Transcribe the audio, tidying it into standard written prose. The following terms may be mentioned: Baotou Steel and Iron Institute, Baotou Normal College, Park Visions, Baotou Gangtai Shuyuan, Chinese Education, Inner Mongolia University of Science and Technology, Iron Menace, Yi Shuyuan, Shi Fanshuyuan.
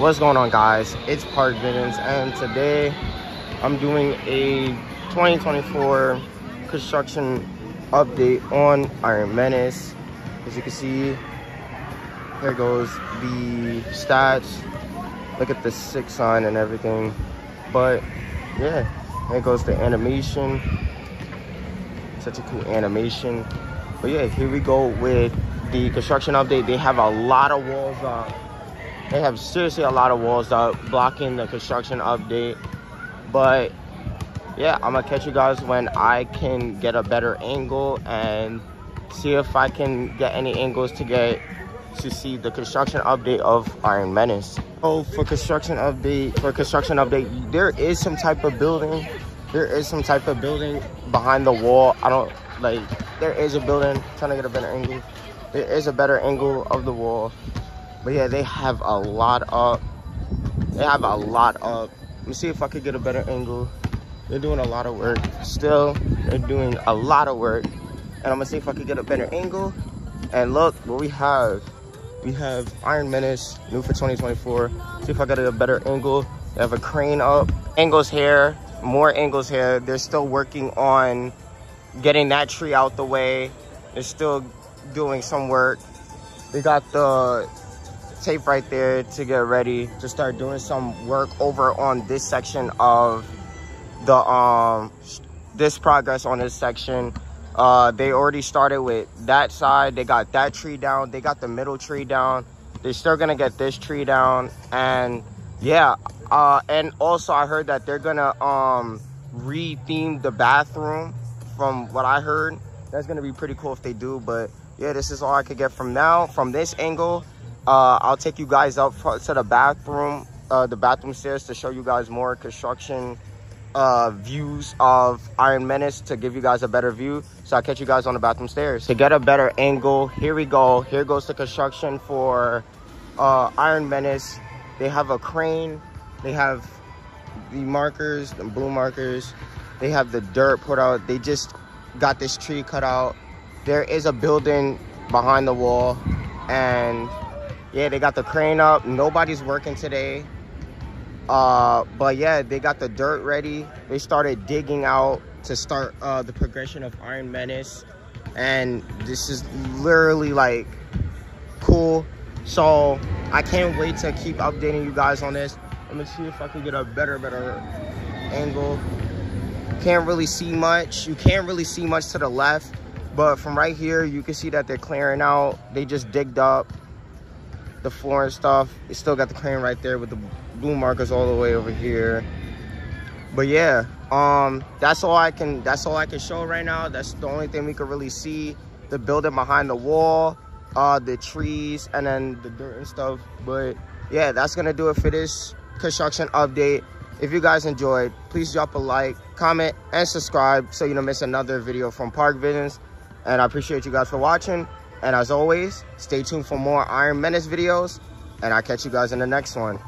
What's going on, guys? It's Park Visions, and today I'm doing a 2024 construction update on Iron Menace. As you can see, here goes the stats. Look at the 6 sign and everything. But yeah, here goes the animation. Such a cool animation. But yeah, here we go with the construction update. They have a lot of walls up. They have seriously a lot of walls up blocking the construction update. But yeah, I'm gonna catch you guys when I can get a better angle and see if I can get any angles to see the construction update of Iron Menace. Oh, for construction update, there is some type of building behind the wall. There is a building. I'm trying to get a better angle. There is a better angle of the wall. But yeah, they have a lot up. Let me see if I could get a better angle. They're doing a lot of work. And I'm gonna see if I could get a better angle. And look what we have. We have Iron Menace, new for 2024. See if I got a better angle. They have a crane up. More angles here. They're still working on getting that tree out the way. They're still doing some work. They got the tape right there to get ready to start doing some work over on this section of the they already started with that side. They got that tree down. They got the middle tree down. They're still gonna get this tree down. And yeah, and also I heard that they're gonna re-theme the bathroom. From what I heard, that's gonna be pretty cool if they do. But yeah, this is all I could get from this angle. I'll take you guys up to the bathroom stairs to show you guys more construction views of Iron Menace, to give you guys a better view. So I'll catch you guys on the bathroom stairs to get a better angle. Here we go. Here goes the construction for Iron Menace. They have a crane. They have the markers, the blue markers. They have the dirt put out. They just got this tree cut out. There is a building behind the wall. And yeah, they got the crane up. Nobody's working today. But yeah, they got the dirt ready. They started digging out to start the progression of Iron Menace. And this is literally like cool. So I can't wait to keep updating you guys on this. Let me see if I can get a better angle. Can't really see much. You can't really see much to the left, but from right here you can see that they're clearing out. They just digged up the floor and stuff. They still got the crane right there with the blue markers all the way over here. But yeah, that's all I can show right now. That's the only thing we could really see. The building behind the wall, the trees, and then the dirt and stuff. But yeah, that's gonna do it for this construction update. If you guys enjoyed, please drop a like, comment, and subscribe so you don't miss another video from Park Visions. And I appreciate you guys for watching. And as always, stay tuned for more Iron Menace videos. And I'll catch you guys in the next one.